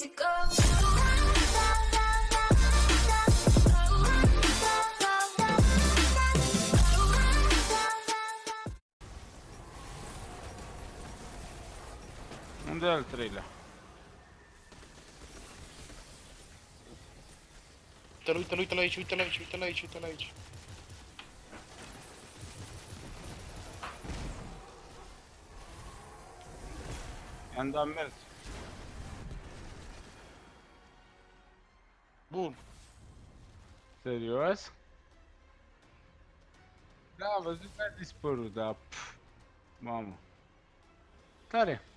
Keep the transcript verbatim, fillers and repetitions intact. easy go. Unde e al treilea? Uite-l, uite-l, uite-l aici, uite-l aici, uite-l aici, uite-l aici. I-am dat mers. Bun. Serios? Da, am văzut că a dispărut, dar... Mamă. Tare.